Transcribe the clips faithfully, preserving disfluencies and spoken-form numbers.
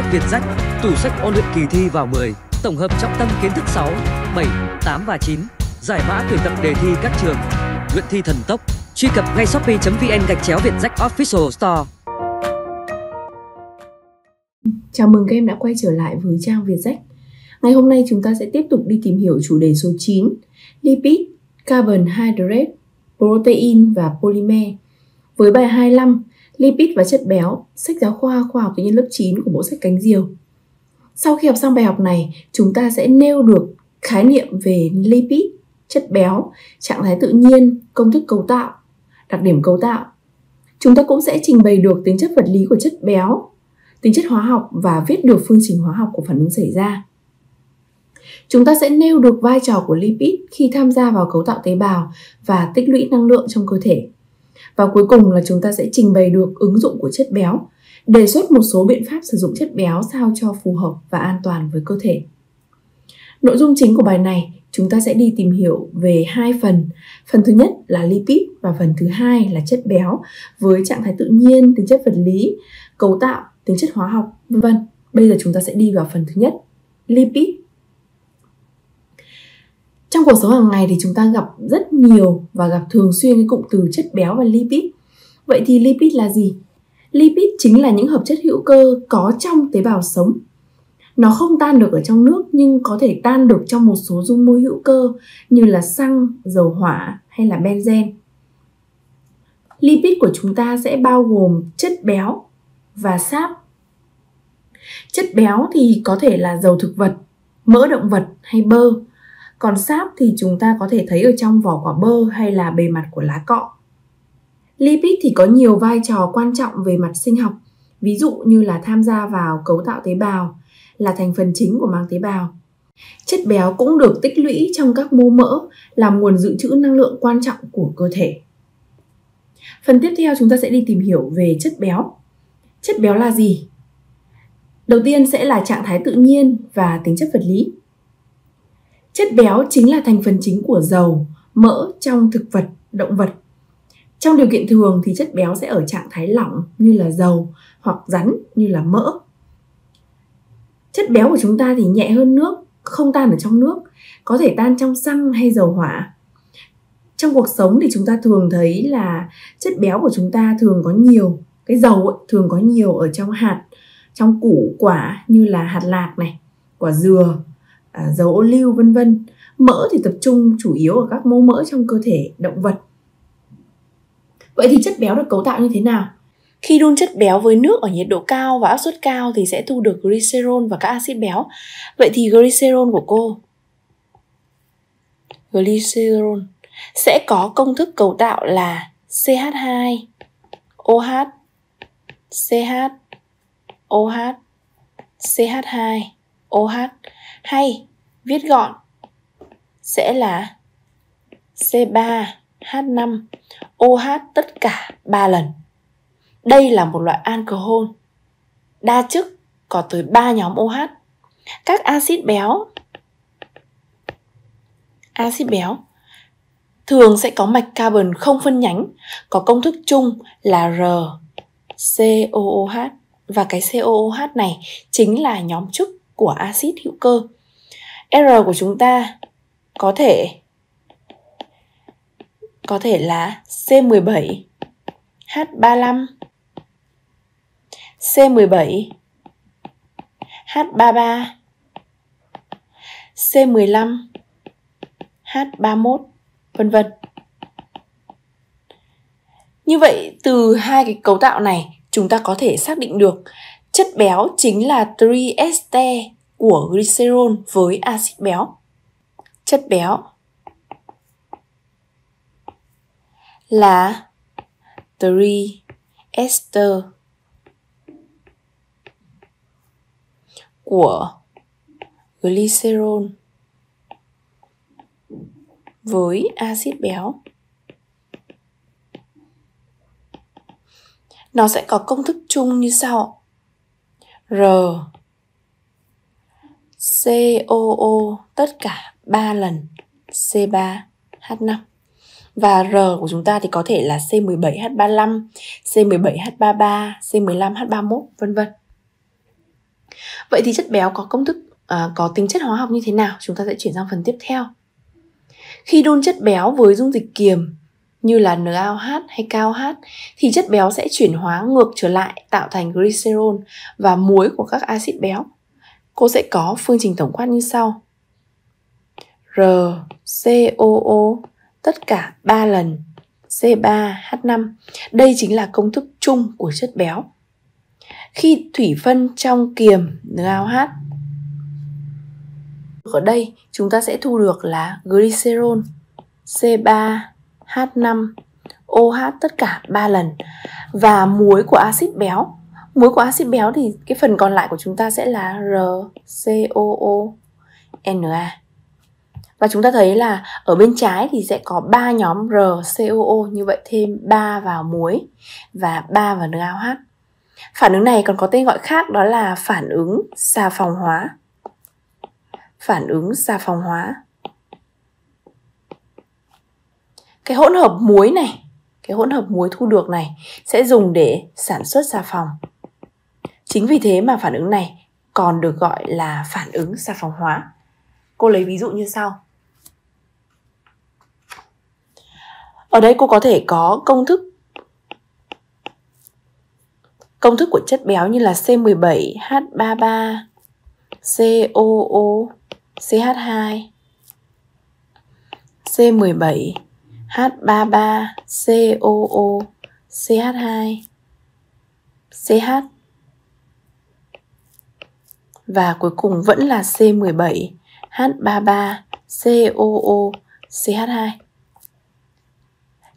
sách VietJack, tủ sách ôn luyện kỳ thi vào mười, tổng hợp trọng tâm kiến thức sáu, bảy, tám và chín, giải mã tuyển tập đề thi các trường, luyện thi thần tốc. Truy cập ngay shopee chấm vn gạch chéo VietJack Official Store. Chào mừng các em đã quay trở lại với trang VietJack. Ngày hôm nay chúng ta sẽ tiếp tục đi tìm hiểu chủ đề số chín, lipid, carbohydrate, protein và polymer. Với bài hai mươi lăm, lipid và chất béo, sách giáo khoa Khoa học tự nhiên lớp chín của bộ sách Cánh Diều. Sau khi học xong bài học này, chúng ta sẽ nêu được khái niệm về lipid, chất béo, trạng thái tự nhiên, công thức cấu tạo, đặc điểm cấu tạo. Chúng ta cũng sẽ trình bày được tính chất vật lý của chất béo, tính chất hóa học và viết được phương trình hóa học của phản ứng xảy ra. Chúng ta sẽ nêu được vai trò của lipid khi tham gia vào cấu tạo tế bào và tích lũy năng lượng trong cơ thể. Và cuối cùng là chúng ta sẽ trình bày được ứng dụng của chất béo, đề xuất một số biện pháp sử dụng chất béo sao cho phù hợp và an toàn với cơ thể. Nội dung chính của bài này chúng ta sẽ đi tìm hiểu về hai phần. Phần thứ nhất là lipid và phần thứ hai là chất béo với trạng thái tự nhiên, tính chất vật lý, cấu tạo, tính chất hóa học, vân vân. Bây giờ chúng ta sẽ đi vào phần thứ nhất, lipid. Trong cuộc sống hàng ngày thì chúng ta gặp rất nhiều và gặp thường xuyên cái cụm từ chất béo và lipid. Vậy thì lipid là gì? Lipid chính là những hợp chất hữu cơ có trong tế bào sống. Nó không tan được ở trong nước nhưng có thể tan được trong một số dung môi hữu cơ như là xăng, dầu hỏa hay là benzen. Lipid của chúng ta sẽ bao gồm chất béo và sáp. Chất béo thì có thể là dầu thực vật, mỡ động vật hay bơ. Còn sáp thì chúng ta có thể thấy ở trong vỏ quả bơ hay là bề mặt của lá cọ. Lipid thì có nhiều vai trò quan trọng về mặt sinh học, ví dụ như là tham gia vào cấu tạo tế bào, là thành phần chính của màng tế bào. Chất béo cũng được tích lũy trong các mô mỡ, là nguồn dự trữ năng lượng quan trọng của cơ thể. Phần tiếp theo chúng ta sẽ đi tìm hiểu về chất béo. Chất béo là gì? Đầu tiên sẽ là trạng thái tự nhiên và tính chất vật lý. Chất béo chính là thành phần chính của dầu, mỡ trong thực vật, động vật. Trong điều kiện thường thì chất béo sẽ ở trạng thái lỏng như là dầu hoặc rắn như là mỡ. Chất béo của chúng ta thì nhẹ hơn nước, không tan ở trong nước, có thể tan trong xăng hay dầu hỏa. Trong cuộc sống thì chúng ta thường thấy là chất béo của chúng ta thường có nhiều, cái dầu ấy, thường có nhiều ở trong hạt, trong củ quả như là hạt lạc này, quả dừa, dầu ô liu vân vân. Mỡ thì tập trung chủ yếu ở các mô mỡ trong cơ thể động vật. Vậy thì chất béo được cấu tạo như thế nào? Khi đun chất béo với nước ở nhiệt độ cao và áp suất cao thì sẽ thu được glycerol và các axit béo. Vậy thì glycerol của cô, glycerol sẽ có công thức cấu tạo là xê hát hai ô hát, xê hát, ô hát, xê hát hai ô hát, hay viết gọn sẽ là xê ba hát năm ô hát tất cả ba lần. Đây là một loại alcohol đa chức có tới ba nhóm ô hát. Các axit béo, axit béo thường sẽ có mạch carbon không phân nhánh, có công thức chung là rờ xê ô ô hát và cái xê ô ô hát này chính là nhóm chức của axit hữu cơ. R của chúng ta có thể có thể là xê mười bảy hát ba lăm, xê mười bảy hát ba ba, xê mười lăm hát ba mốt, vân vân. Như vậy từ hai cái cấu tạo này chúng ta có thể xác định được chất béo chính là triester của glycerol với axit béo. Chất béo là triester của glycerol với axit béo. Nó sẽ có công thức chung như sau: rờ xê ô ô tất cả ba lần xê ba hát năm. Và R của chúng ta thì có thể là xê mười bảy hát ba lăm, xê mười bảy hát ba ba, xê mười lăm hát ba mốt, vân vân. Vậy thì chất béo có công thức, à, có tính chất hóa học như thế nào? Chúng ta sẽ chuyển sang phần tiếp theo. Khi đun chất béo với dung dịch kiềm như là en a ô hát hay ca ô hát thì chất béo sẽ chuyển hóa ngược trở lại, tạo thành glycerol và muối của các axit béo. Cô sẽ có phương trình tổng quát như sau: R C O O tất cả ba lần C ba H năm. Đây chính là công thức chung của chất béo. Khi thủy phân trong kiềm en a ô hát, ở đây chúng ta sẽ thu được là glycerol C ba H năm O H tất cả ba lần và muối của axit béo. Muối của axit béo thì cái phần còn lại của chúng ta sẽ là R C O O N A. Và chúng ta thấy là ở bên trái thì sẽ có ba nhóm R C O O, như vậy thêm ba vào muối và ba vào en a ô hát. Phản ứng này còn có tên gọi khác, đó là phản ứng xà phòng hóa. Phản ứng xà phòng hóa. Cái hỗn hợp muối này, cái hỗn hợp muối thu được này sẽ dùng để sản xuất xà phòng. Chính vì thế mà phản ứng này còn được gọi là phản ứng xà phòng hóa. Cô lấy ví dụ như sau. Ở đây cô có thể có công thức công thức của chất béo như là C mười bảy H ba mươi ba C O O C H hai, C mười bảy H ba mươi ba C O O C H hai C H, và cuối cùng vẫn là C mười bảy H ba mươi ba C O O C H hai.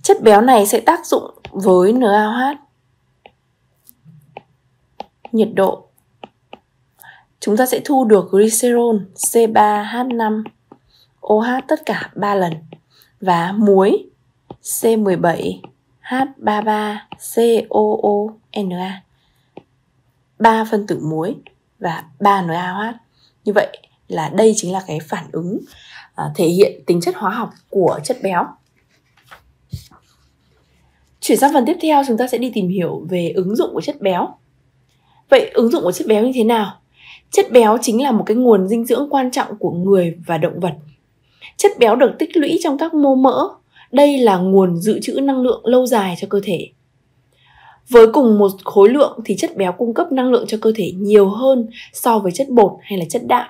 Chất béo này sẽ tác dụng với en a ô hát. Nhiệt độ. Chúng ta sẽ thu được glycerol C ba H năm O H tất cả ba lần và muối C mười bảy H ba mươi ba C O O N A. ba phân tử muối và ba en a ô hát. Như vậy là đây chính là cái phản ứng à, thể hiện tính chất hóa học của chất béo. Chuyển sang phần tiếp theo, chúng ta sẽ đi tìm hiểu về ứng dụng của chất béo. Vậy ứng dụng của chất béo như thế nào? Chất béo chính là một cái nguồn dinh dưỡng quan trọng của người và động vật. Chất béo được tích lũy trong các mô mỡ. Đây là nguồn dự trữ năng lượng lâu dài cho cơ thể. Với cùng một khối lượng thì chất béo cung cấp năng lượng cho cơ thể nhiều hơn so với chất bột hay là chất đạm.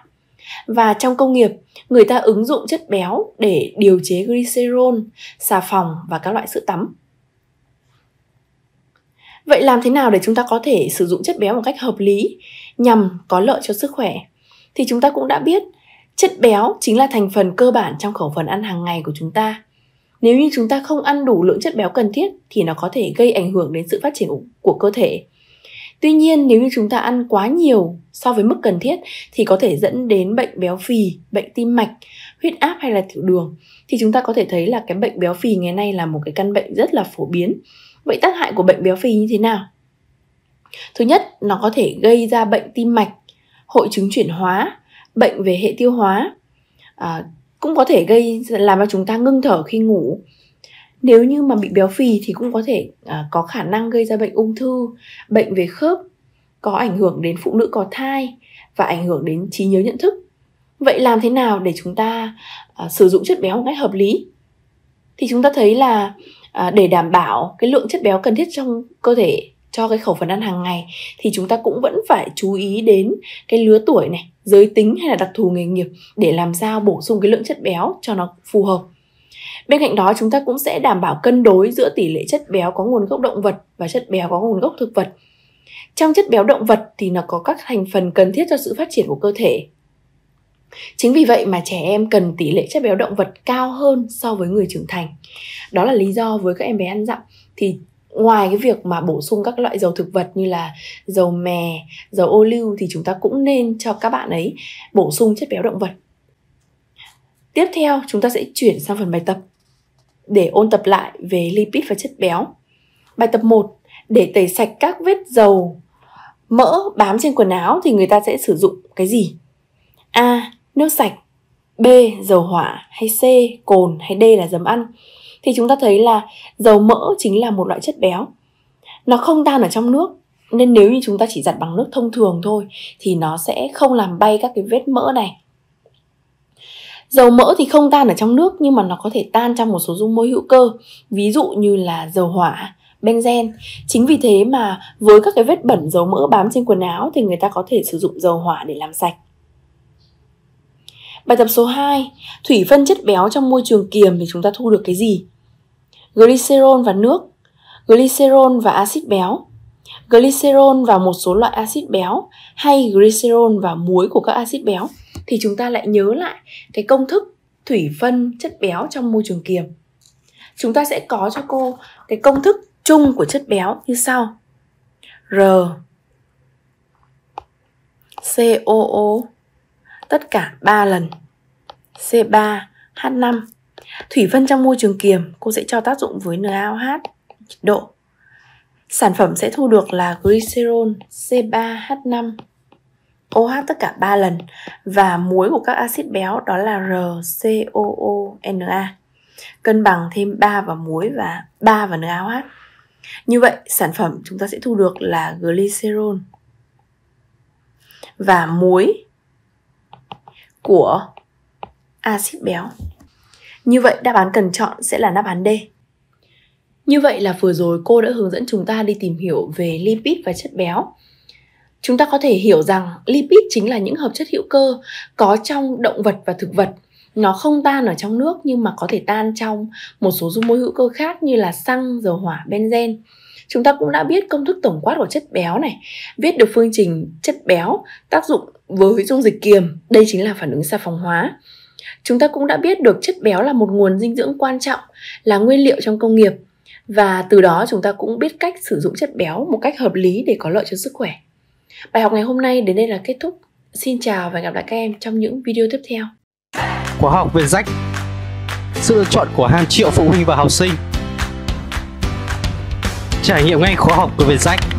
Và trong công nghiệp, người ta ứng dụng chất béo để điều chế glycerol, xà phòng và các loại sữa tắm. Vậy làm thế nào để chúng ta có thể sử dụng chất béo một cách hợp lý nhằm có lợi cho sức khỏe? Thì chúng ta cũng đã biết, chất béo chính là thành phần cơ bản trong khẩu phần ăn hàng ngày của chúng ta. Nếu như chúng ta không ăn đủ lượng chất béo cần thiết thì nó có thể gây ảnh hưởng đến sự phát triển của cơ thể. Tuy nhiên, nếu như chúng ta ăn quá nhiều so với mức cần thiết thì có thể dẫn đến bệnh béo phì, bệnh tim mạch, huyết áp hay là tiểu đường. Thì chúng ta có thể thấy là cái bệnh béo phì ngày nay là một cái căn bệnh rất là phổ biến. Vậy tác hại của bệnh béo phì như thế nào? Thứ nhất, nó có thể gây ra bệnh tim mạch, hội chứng chuyển hóa, bệnh về hệ tiêu hóa, à, cũng có thể gây làm cho chúng ta ngưng thở khi ngủ. Nếu như mà bị béo phì thì cũng có thể à, có khả năng gây ra bệnh ung thư, bệnh về khớp, có ảnh hưởng đến phụ nữ có thai và ảnh hưởng đến trí nhớ nhận thức. Vậy làm thế nào để chúng ta à, sử dụng chất béo một cách hợp lý? Thì chúng ta thấy là à, để đảm bảo cái lượng chất béo cần thiết trong cơ thể cho cái khẩu phần ăn hàng ngày thì chúng ta cũng vẫn phải chú ý đến cái lứa tuổi này, giới tính hay là đặc thù nghề nghiệp để làm sao bổ sung cái lượng chất béo cho nó phù hợp. Bên cạnh đó, chúng ta cũng sẽ đảm bảo cân đối giữa tỷ lệ chất béo có nguồn gốc động vật và chất béo có nguồn gốc thực vật. Trong chất béo động vật thì nó có các thành phần cần thiết cho sự phát triển của cơ thể. Chính vì vậy mà trẻ em cần tỷ lệ chất béo động vật cao hơn so với người trưởng thành. Đó là lý do với các em bé ăn dặm thì ngoài cái việc mà bổ sung các loại dầu thực vật như là dầu mè, dầu ô liu thì chúng ta cũng nên cho các bạn ấy bổ sung chất béo động vật. Tiếp theo, chúng ta sẽ chuyển sang phần bài tập để ôn tập lại về lipid và chất béo. Bài tập một, để tẩy sạch các vết dầu mỡ bám trên quần áo thì người ta sẽ sử dụng cái gì? A. Nước sạch, B. Dầu hỏa, hay C. Cồn, hay D. là giấm ăn. Thì chúng ta thấy là dầu mỡ chính là một loại chất béo. Nó không tan ở trong nước Nên nếu như chúng ta chỉ giặt bằng nước thông thường thôi thì nó sẽ không làm bay các cái vết mỡ này. Dầu mỡ thì không tan ở trong nước nhưng mà nó có thể tan trong một số dung môi hữu cơ, ví dụ như là dầu hỏa, benzen. Chính vì thế mà với các cái vết bẩn dầu mỡ bám trên quần áo thì người ta có thể sử dụng dầu hỏa để làm sạch. Bài tập số hai, thủy phân chất béo trong môi trường kiềm thì chúng ta thu được cái gì? Glycerol và nước, glycerol và axit béo, glycerol và một số loại axit béo hay glycerol và muối của các axit béo. Thì chúng ta lại nhớ lại cái công thức thủy phân chất béo trong môi trường kiềm. Chúng ta sẽ có cho cô cái công thức chung của chất béo như sau: R xê o ô tất cả ba lần xê ba hát năm. Thủy phân trong môi trường kiềm cô sẽ cho tác dụng với en a o hát độ. Sản phẩm sẽ thu được là glycerol xê ba hát năm ô hát tất cả ba lần và muối của các axit béo đó là rờ xê o ô en a. Cân bằng thêm ba vào muối và ba vào en a o hát. Như vậy sản phẩm chúng ta sẽ thu được là glycerol và muối của axit béo. Như vậy đáp án cần chọn sẽ là đáp án D. Như vậy là vừa rồi cô đã hướng dẫn chúng ta đi tìm hiểu về lipid và chất béo. Chúng ta có thể hiểu rằng lipid chính là những hợp chất hữu cơ có trong động vật và thực vật. Nó không tan ở trong nước nhưng mà có thể tan trong một số dung môi hữu cơ khác như là xăng, dầu hỏa, benzen. Chúng ta cũng đã biết công thức tổng quát của chất béo này, viết được phương trình chất béo tác dụng với dung dịch kiềm, đây chính là phản ứng xà phòng hóa. Chúng ta cũng đã biết được chất béo là một nguồn dinh dưỡng quan trọng, là nguyên liệu trong công nghiệp. Và từ đó chúng ta cũng biết cách sử dụng chất béo một cách hợp lý để có lợi cho sức khỏe. Bài học ngày hôm nay đến đây là kết thúc. Xin chào và gặp lại các em trong những video tiếp theo. Khóa học VietJack, sự lựa chọn của hàng triệu phụ huynh và học sinh. Trải nghiệm ngay khóa học của VietJack.